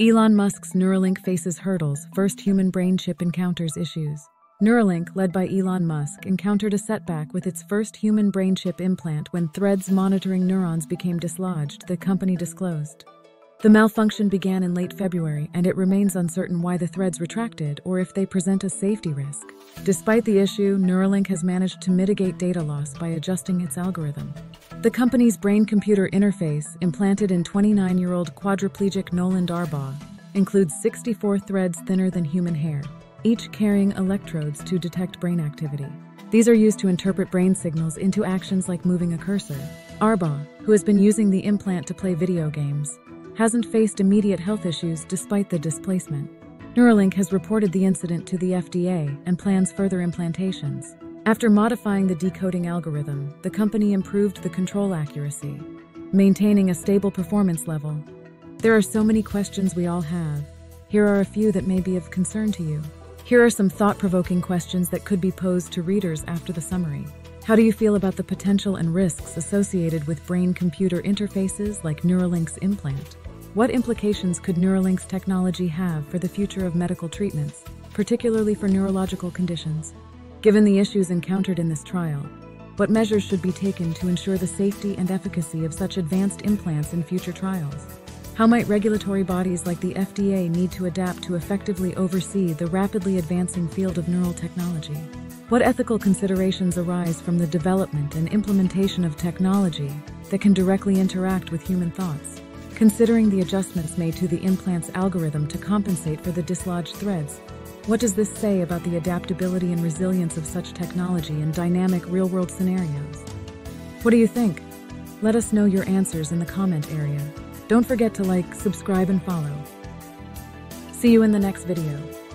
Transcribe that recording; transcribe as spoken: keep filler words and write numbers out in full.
Elon Musk's Neuralink faces hurdles, first human brain chip encounters issues. Neuralink, led by Elon Musk, encountered a setback with its first human brain chip implant when threads monitoring neurons became dislodged, the company disclosed. The malfunction began in late February, and it remains uncertain why the threads retracted or if they present a safety risk. Despite the issue, Neuralink has managed to mitigate data loss by adjusting its algorithm. The company's brain-computer interface, implanted in twenty-nine-year-old quadriplegic Noland Arbaugh, includes sixty-four threads thinner than human hair, each carrying electrodes to detect brain activity. These are used to interpret brain signals into actions like moving a cursor. Arbaugh, who has been using the implant to play video games, hasn't faced immediate health issues despite the displacement. Neuralink has reported the incident to the F D A and plans further implantations. After modifying the decoding algorithm, the company improved the control accuracy, maintaining a stable performance level. There are so many questions we all have. Here are a few that may be of concern to you. Here are some thought-provoking questions that could be posed to readers after the summary. How do you feel about the potential and risks associated with brain-computer interfaces like Neuralink's implant? What implications could Neuralink's technology have for the future of medical treatments, particularly for neurological conditions? Given the issues encountered in this trial, what measures should be taken to ensure the safety and efficacy of such advanced implants in future trials? How might regulatory bodies like the F D A need to adapt to effectively oversee the rapidly advancing field of neural technology? What ethical considerations arise from the development and implementation of technology that can directly interact with human thoughts? Considering the adjustments made to the implant's algorithm to compensate for the dislodged threads, what does this say about the adaptability and resilience of such technology in dynamic real-world scenarios? What do you think? Let us know your answers in the comment area. Don't forget to like, subscribe, and follow. See you in the next video.